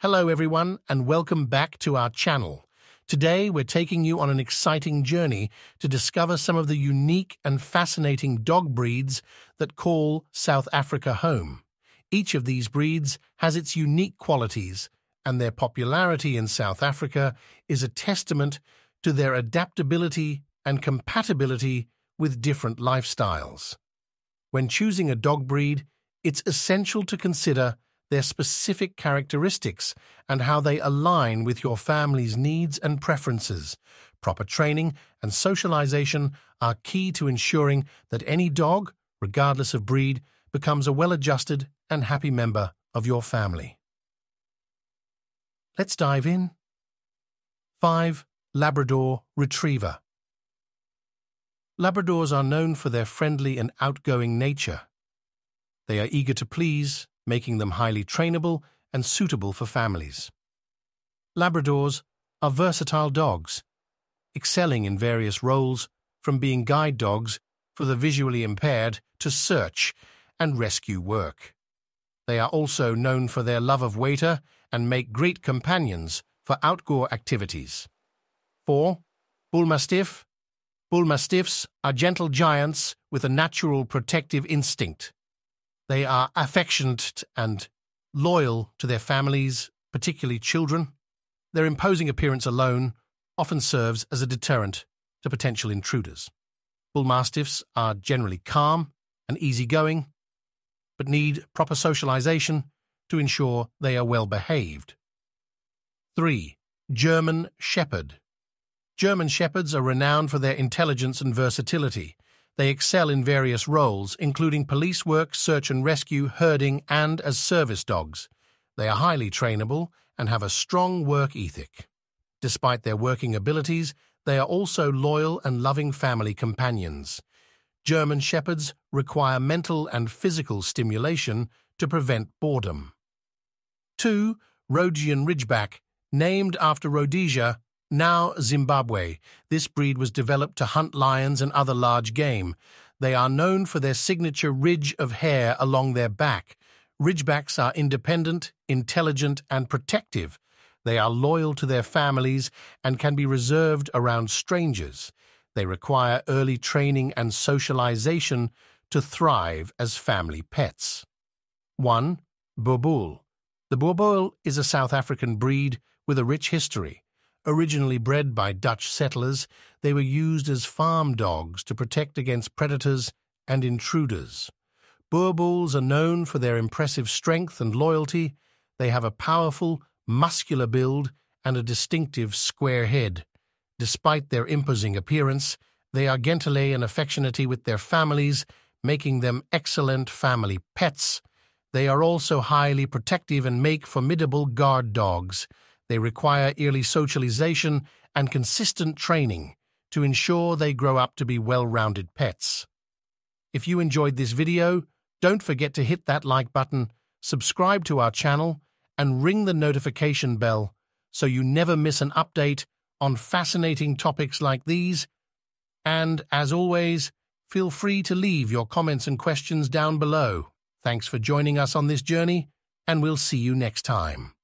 Hello everyone, and welcome back to our channel. Today we're taking you on an exciting journey to discover some of the unique and fascinating dog breeds that call South Africa home. Each of these breeds has its unique qualities, and their popularity in South Africa is a testament to their adaptability and compatibility with different lifestyles. When choosing a dog breed, it's essential to consider their specific characteristics and how they align with your family's needs and preferences. Proper training and socialization are key to ensuring that any dog, regardless of breed, becomes a well-adjusted and happy member of your family. Let's dive in. 5. Labrador Retriever. Labradors are known for their friendly and outgoing nature. They are eager to please, making them highly trainable and suitable for families. Labradors are versatile dogs, excelling in various roles, from being guide dogs for the visually impaired to search and rescue work. They are also known for their love of water and make great companions for outdoor activities. 4. Bullmastiff. Bullmastiffs are gentle giants with a natural protective instinct. They are affectionate and loyal to their families, particularly children. Their imposing appearance alone often serves as a deterrent to potential intruders. Bullmastiffs are generally calm and easygoing, but need proper socialization to ensure they are well behaved. 3. German Shepherd. German Shepherds are renowned for their intelligence and versatility. They excel in various roles, including police work, search and rescue, herding, and as service dogs. They are highly trainable and have a strong work ethic. Despite their working abilities, they are also loyal and loving family companions. German Shepherds require mental and physical stimulation to prevent boredom. 2. Rhodesian Ridgeback, named after Rhodesia, now Zimbabwe. This breed was developed to hunt lions and other large game. They are known for their signature ridge of hair along their back. Ridgebacks are independent, intelligent, and protective. They are loyal to their families and can be reserved around strangers. They require early training and socialization to thrive as family pets. 1. Boerboel. The Boerboel is a South African breed with a rich history. Originally bred by Dutch settlers, they were used as farm dogs to protect against predators and intruders. Boerboels are known for their impressive strength and loyalty. They have a powerful, muscular build and a distinctive square head. Despite their imposing appearance, they are gentle and affectionate with their families, making them excellent family pets. They are also highly protective and make formidable guard dogs. They require yearly socialization and consistent training to ensure they grow up to be well-rounded pets. If you enjoyed this video, don't forget to hit that like button, subscribe to our channel, and ring the notification bell so you never miss an update on fascinating topics like these. And as always, feel free to leave your comments and questions down below. Thanks for joining us on this journey, and we'll see you next time.